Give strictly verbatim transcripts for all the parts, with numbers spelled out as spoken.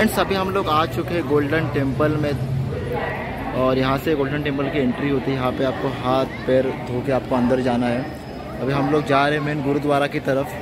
Friends अभी हम लोग आ चुके हैं गोल्डन टेम्पल में और यहाँ से गोल्डन टेम्पल की एंट्री होती है। यहाँ पे आपको हाथ पैर धो के आपको अंदर जाना है। अभी हम लोग जा रहे हैं मेन गुरुद्वारा की तरफ।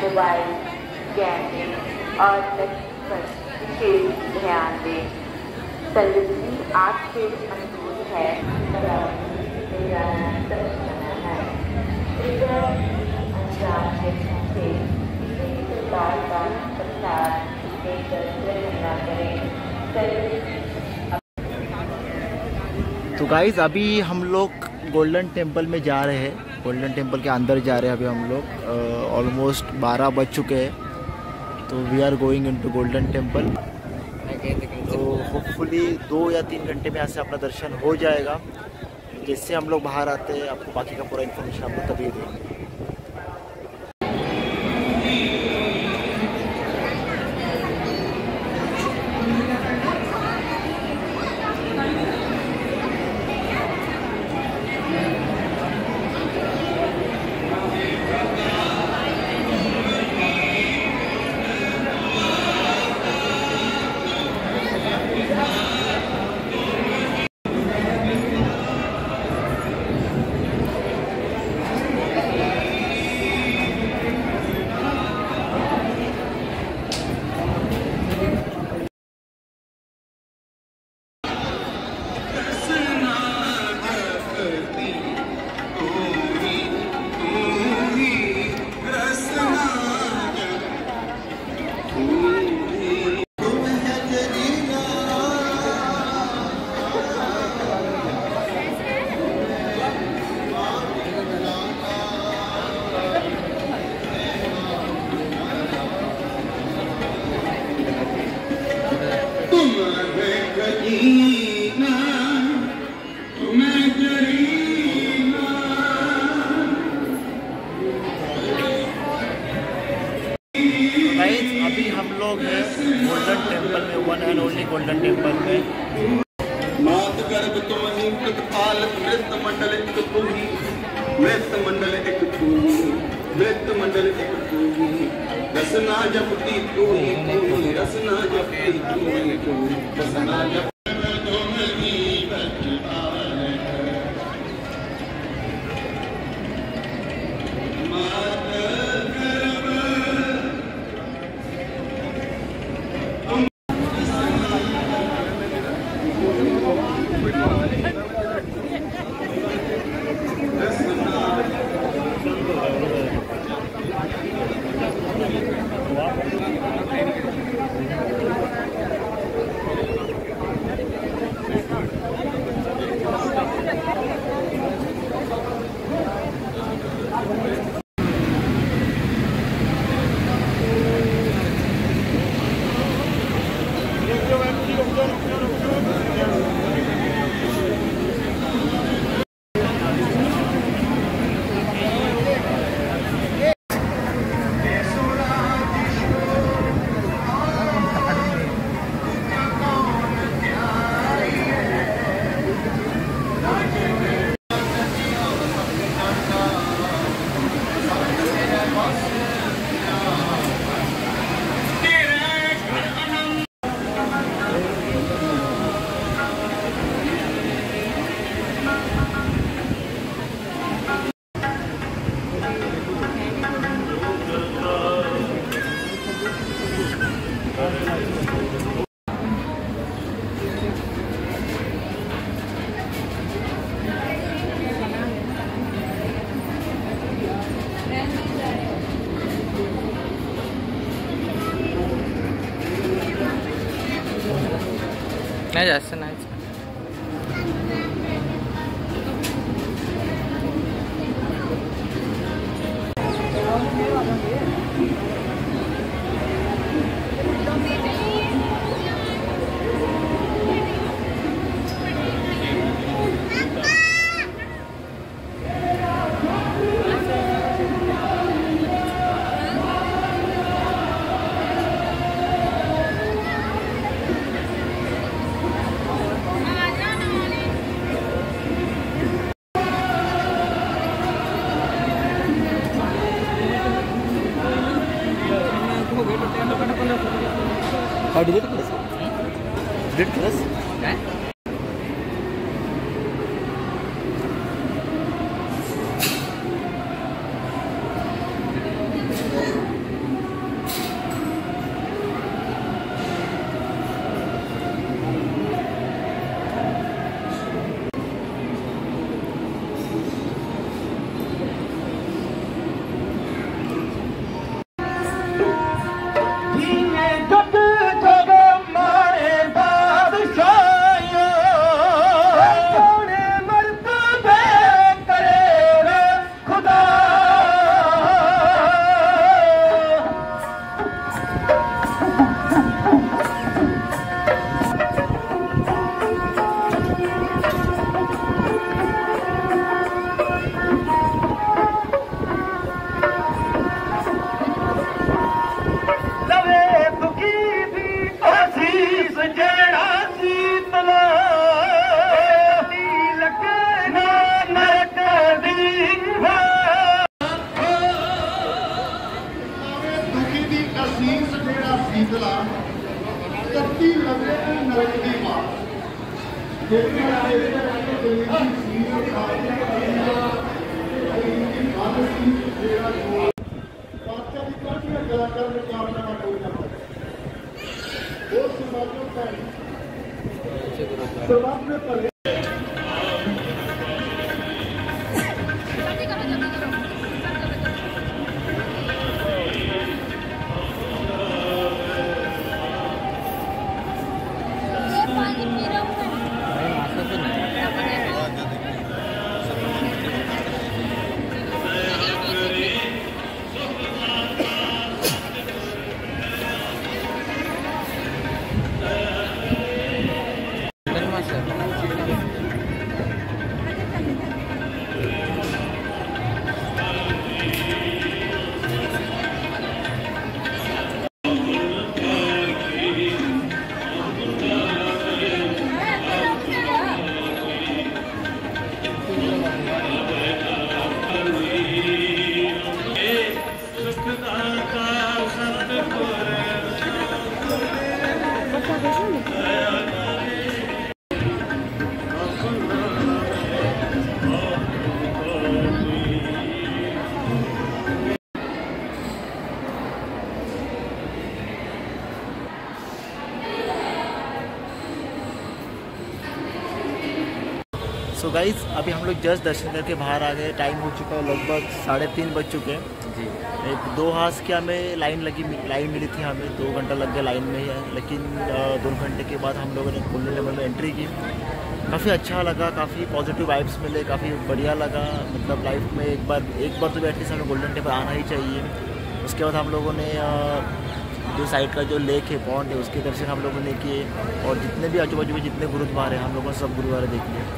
मोबाइल कैमरे और ध्यान दें। सर्विस आपसे अनुरोध है तो गाइज अभी हम लोग गोल्डन टेम्पल में जा रहे हैं। गोल्डन टेम्पल के अंदर जा रहे हैं अभी हम लोग। ऑलमोस्ट बारह बज चुके हैं तो we are going into Golden Temple. तो होपफुली दो या तीन घंटे में यहाँ से अपना दर्शन हो जाएगा। जिससे हम लोग बाहर आते हैं आपको बाकी का पूरा इन्फॉर्मेशन हम लोग तभी देंगे। That's nice. How did it kill us? Hmm? Did it kill us? Eh? तो गाइज अभी हम लोग जस्ट दर्शन करके बाहर आ गए। टाइम हो चुका है लगभग साढ़े तीन बज चुके हैं जी। एक दो हास की हमें लाइन लगी लाइन मिली थी, हमें दो घंटा लग गया लाइन में ही, लेकिन दो घंटे के बाद हम लोगों ने गोल्डन टेम्पल में एंट्री की। काफ़ी अच्छा लगा, काफ़ी पॉजिटिव वाइब्स मिले, काफ़ी बढ़िया लगा। मतलब लाइफ में एक बार एक बार तो एटलीस्ट हमें गोल्डन टेम्पल आना ही चाहिए। उसके बाद हम लोगों ने जो साइड का जो लेक है, पॉन्ड है, उसके दर्शन हम लोगों ने किए। और जितने भी आजू बाजू में जितने गुरुद्वारे हैं हम लोगों ने सब गुरुद्वारे देख लिए।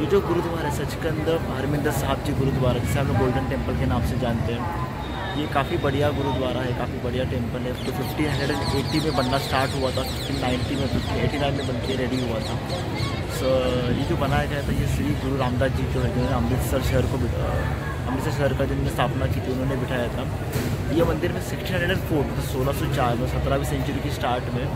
ये जो गुरुद्वारा है सचखंड हरमिंदर साहब जी गुरुद्वारा, जिसे हम लोग गोल्डन टेम्पल के नाम से जानते हैं, ये काफ़ी बढ़िया गुरुद्वारा है, काफ़ी बढ़िया टेम्पल है। तो फिफ्टीन हंड्रेड एट्टी में बनना स्टार्ट हुआ था, फिफ्टीन नाइन्टी में फिफ्टीन एटी नाइन में बन के रेडी हुआ था। सो ये जो बनाया गया था ये श्री गुरु रामदास जी जो है, जिन्होंने अमृतसर शहर को अमृतसर शहर का जिन्होंने स्थापना की थी उन्होंने बिठाया था। ये मंदिर में सिक्सटीन हंड्रेड फोर सोलह सौ चार में सत्रहवीं सेंचुरी की स्टार्ट में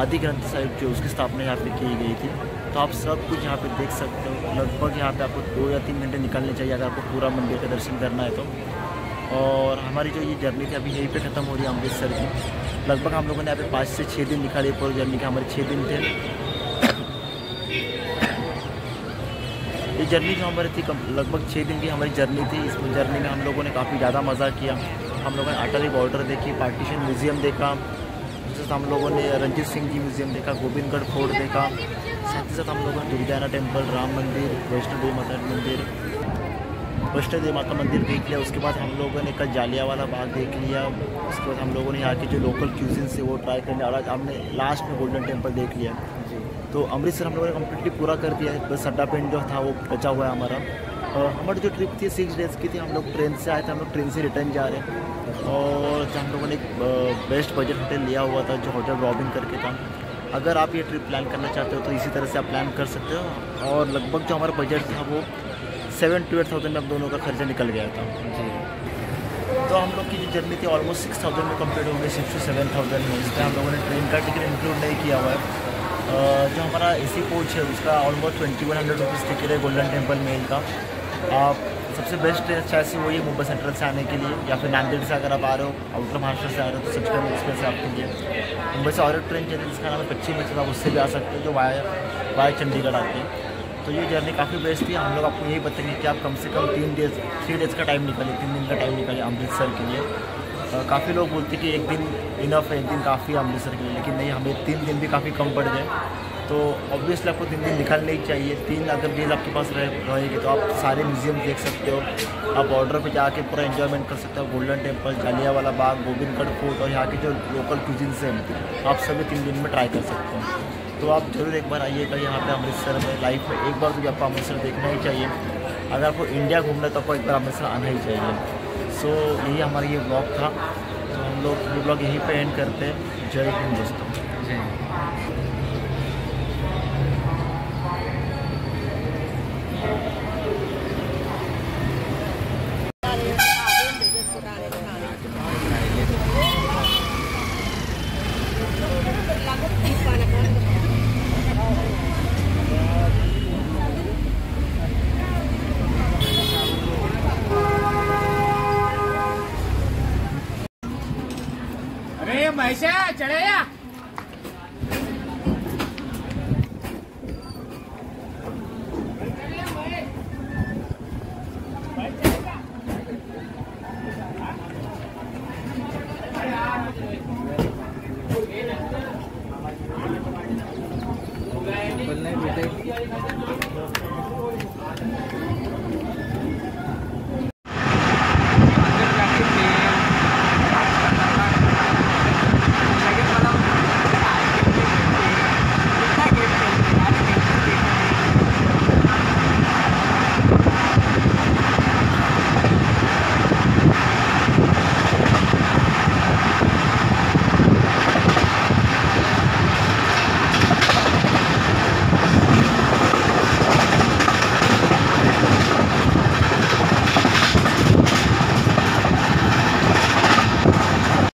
आदि ग्रंथ साहिब जो उसकी स्थापना यहाँ पर की गई थी। तो आप सब कुछ यहाँ पे देख सकते हो। लगभग यहाँ पे आपको दो या तीन घंटे निकालने चाहिए अगर आपको पूरा मंदिर का दर्शन करना है तो। और हमारी जो ये जर्नी थी अभी यहीं पे ख़त्म हो रही है अमृतसर की। लगभग हम लोगों ने यहाँ पे पाँच से छः दिन निकाले, पूरी जर्नी के हमारे छः दिन थे। ये जर्नी जो हमारी थी लगभग छः दिन की हमारी जर्नी थी। इस जर्नी में हम लोगों ने काफ़ी ज़्यादा मज़ा किया। हम लोगों ने अटल बॉर्डर देखी, पार्टीशन म्यूज़ियम देखा, साथ हम लोगों ने रंजीत सिंह जी म्यूज़ियम देखा, गोविंदगढ़ फोर्ट देखा, साथ ही साथ हम लोगों ने दुर्गाना टेम्पल, राम मंदिर, वैष्णो देवी माता मंदिर वैष्णो देवी माता मंदिर देख लिया। उसके बाद हम लोगों ने कल जालियांवाला बाग देख लिया। उसके बाद हम लोगों ने यहाँ के जो लोकल क्यूजिन से वो ट्राई करने, और आज हमने लास्ट में गोल्डन टेम्पल देख लिया। तो अमृतसर हम लोगों ने कम्प्लीटली पूरा कर दिया है। बस सट्टा पेंट जो था वो बचा हुआ है हमारा। और हमारी जो ट्रिप थी सिक्स डेज़ की थी। हम लोग ट्रेन से आए थे, हम लोग ट्रेन से रिटर्न जा रहे हैं। और हम लोगों ने एक बेस्ट बजट होटल लिया हुआ था जो होटल रॉबिन करके था। अगर आप ये ट्रिप प्लान करना चाहते हो तो इसी तरह से आप प्लान कर सकते हो। और लगभग जो हमारा बजट था वो सेवन टू एट थाउजेंड में दोनों का खर्चा निकल गया था जी। तो हम लोग की जो जर्नी थी ऑलमोस्ट सिक्स थाउजेंड में कंप्लीट हो गई, सिक्स टू सेवन थाउजेंड में। इसमें हम लोगों ने ट्रेन का टिकट इंक्लूड नहीं किया हुआ है। जो हमारा एसी कोच है उसका almost twenty one hundred rupees ticket है गोल्डन टेम्पल मेल का। आप सबसे बेस्ट ट्रेन चाहे वही है मुंबई सेंट्रल से आने के लिए, या फिर नांदेड़ से अगर आप आ रहे हो, आउटर महाराष्ट्र से आ रहे हो तो सचखंड एक्सप्रेस है आपके लिए। मुंबई से और एक ट्रेन चलती है जिसका नाम है पच्चीस बजे, आप उससे भी आ सकते हो, जो वाया वाया चंडीगढ़ आती है। तो ये जर्नी काफ़ी बेस्ट थी। हम लोग आपको यही बताएंगे कि आप कम से कम तीन डेज थ्री डेज़ का टाइम निकालिए, तीन दिन का टाइम निकालिए अमृतसर के लिए। काफ़ी लोग बोलते कि एक दिन इनफ है, एक दिन काफ़ी अमृतसर के लिए, लेकिन नहीं, हमें तीन दिन भी काफ़ी कम पड़ गए। तो ऑब्वियसली आपको तीन दिन निकालने ही चाहिए। तीन अगर डेज आपके पास रहेगी तो आप सारे म्यूज़ियम देख सकते हो, आप बॉर्डर पे जाके पूरा एंजॉयमेंट कर सकते हो। Golden Temple, Jallianwala Bagh, Gobindgarh fort और यहाँ के जो लोकल क्यूजिन्स हैं आप सभी तीन दिन में ट्राई कर सकते हो। तो आप ज़रूर एक बार आइएगा यहाँ पे अमृतसर में। लाइफ में एक बार तो आपको अमृतसर देखना ही चाहिए। अगर आपको इंडिया घूमना है तो आपको एक बार अमृतसर आना ही चाहिए। सो यही हमारा ये ब्लॉग था, तो हम लोग ये ब्लॉग यहीं पर एंड करते हैं। जय हिंद दोस्तों, जय हिंद। अरे महेशा चढ़े या।